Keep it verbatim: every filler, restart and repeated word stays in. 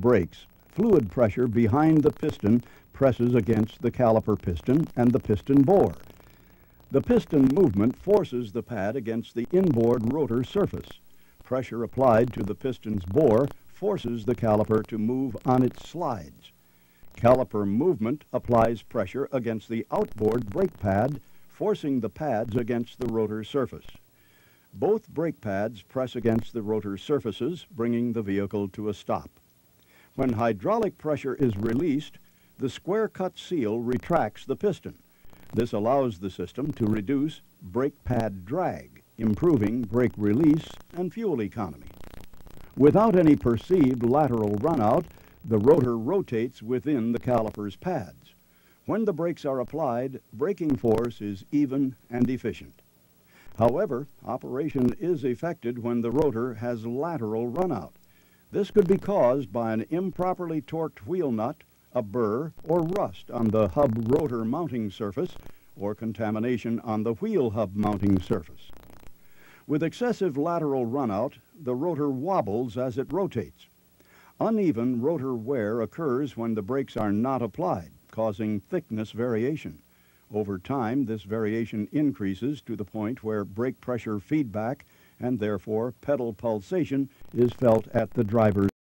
brakes, fluid pressure behind the piston presses against the caliper piston and the piston bore. The piston movement forces the pad against the inboard rotor surface. Pressure applied to the piston's bore forces the caliper to move on its slides. Caliper movement applies pressure against the outboard brake pad, forcing the pads against the rotor surface. Both brake pads press against the rotor surfaces, bringing the vehicle to a stop. When hydraulic pressure is released, the square-cut seal retracts the piston. This allows the system to reduce brake pad drag, improving brake release and fuel economy. Without any perceived lateral runout, the rotor rotates within the caliper's pads. When the brakes are applied, braking force is even and efficient. However, operation is affected when the rotor has lateral runout. This could be caused by an improperly torqued wheel nut, a burr, or rust on the hub rotor mounting surface, or contamination on the wheel hub mounting surface. With excessive lateral runout, the rotor wobbles as it rotates. Uneven rotor wear occurs when the brakes are not applied, causing thickness variation. Over time, this variation increases to the point where brake pressure feedback and therefore pedal pulsation is felt at the driver's